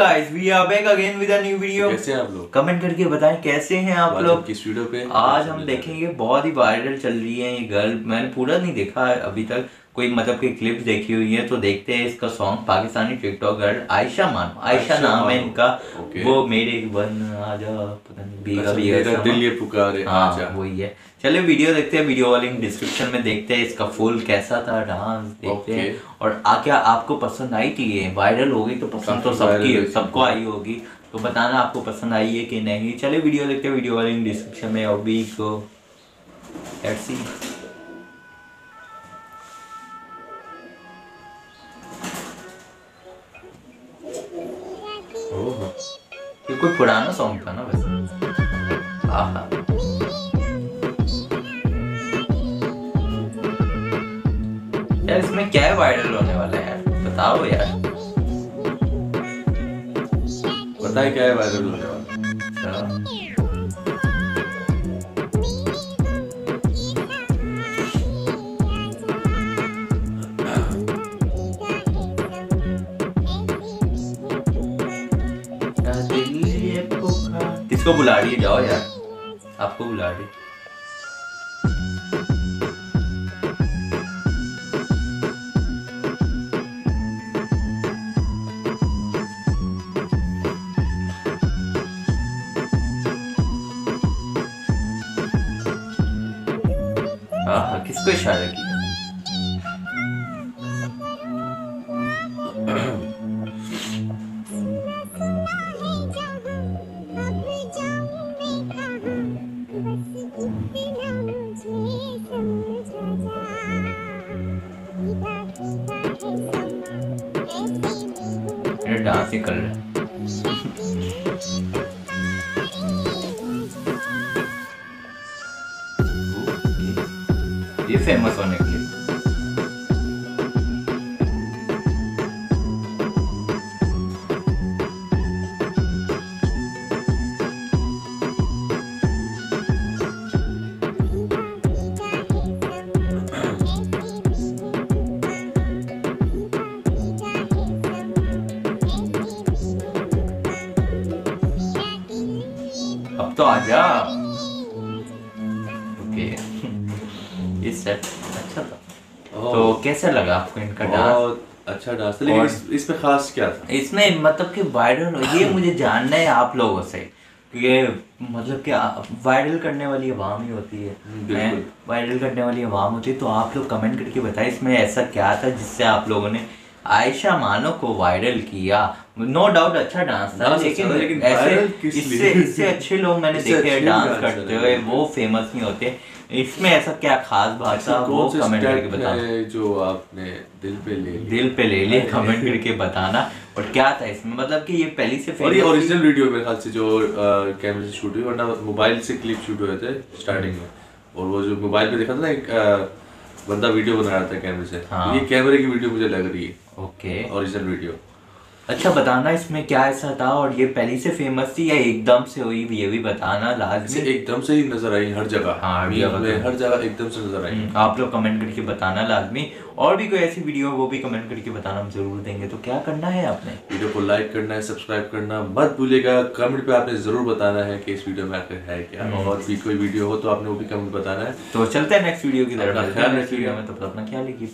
guys, we are back again with a new video. कैसे हैं आप लोग? कमेंट करके बताएं कैसे हैं आप लोग किस वीडियो पे। आज हम देखेंगे बहुत ही वायरल चल रही है ये गर्ल। मैंने पूरा नहीं देखा अभी तक, कोई मतलब की क्लिप्स देखी हुई है। तो देखते हैं इसका song. Pakistani TikTok girl Ayesha मानो, आयशा नाम है इनका। वो मेरे बन आजा, पता नहीं भीगा भीगा दिल ये पुकारे, हाँ वही है। चले वीडियो देखते हैं, वीडियो वाले डिस्क्रिप्शन में देखते हैं इसका फुल कैसा था डांस देखते हैं। और क्या आपको पसंद आई थी? ये वायरल हो गई तो पसंद तो सबकी सबको आई होगी, तो बताना आपको पसंद आई है कि नहीं। चले वीडियो देखते हैं, वीडियो वाले डिस्क्रिप्शन में। अभी को लेट्स सी ये कोई पुराना सॉन्ग था ना वैसे। आहा यार, इसमें क्या है वायरल होने वाला है यार, बताओ यार। पता है क्या है वायरल होने वाला? किसको बुला रही है? जाओ यार, आपको बुला रही है। आहा, किसको इशारा किया? डांस ही कर रहे हैं। ये फेमस होने के लिए अब तो आजा। ओके ये सेट अच्छा था। तो कैसा लगा आपको इनका डांस? अच्छा डांस था, लेकिन इसमें खास क्या था? इसमें मतलब कि वायरल, ये मुझे जानना है आप लोगों से कि मतलब कि वायरल करने वाली अवाम ही होती है, वायरल करने वाली अवाम होती है। तो आप लोग कमेंट करके बताएं इसमें ऐसा क्या था जिससे आप लोगों ने आयशा मानो को वायरल किया। नो डाउट अच्छा डांस था, लेकिन ऐसे इससे अच्छे लोग मैंने देखे डांस करते हुए, वो फेमस नहीं होते। इसमें ऐसा क्या खास बात था वो कमेंट करके बताना, जो आपने दिल पे ले लिया कमेंट करके बताना। और क्या था इसमें मतलब कि ये पहले से फेमस ओरिजिनल वीडियो में खास से जो कैमरे से शूट हुई, वरना मोबाइल से क्लिप शूट हुए थे स्टार्टिंग में। और वो जो मोबाइल पे देखा था ना, एक बंदा वीडियो बना रहा था कैमरे से। हाँ। ये कैमरे की वीडियो मुझे लग रही है। Okay original video. अच्छा बताना इसमें क्या ऐसा था, और ये पहले से फेमस थी या एकदम से हुई, ये भी बताना लाजमी। एकदम से ही नजर आई हर जगह। हाँ, हर जगह एकदम से नजर आई। आप लोग कमेंट करके बताना लाजमी। और भी कोई ऐसी वीडियो वो भी कमेंट करके बताना, हम जरूर देंगे। तो क्या करना है आपने? वीडियो को लाइक करना है, सब्सक्राइब करना मत भूलिएगा। कमेंट पे आपने जरूर बताना है कि इस वीडियो में आखिर है क्या, और भी कोई वीडियो हो तो आपने वो भी कमेंट बताना है। तो चलते हैं नेक्स्ट वीडियो की तरफ। नेक्स्ट वीडियो में तब तक अपना ख्याल रखिए।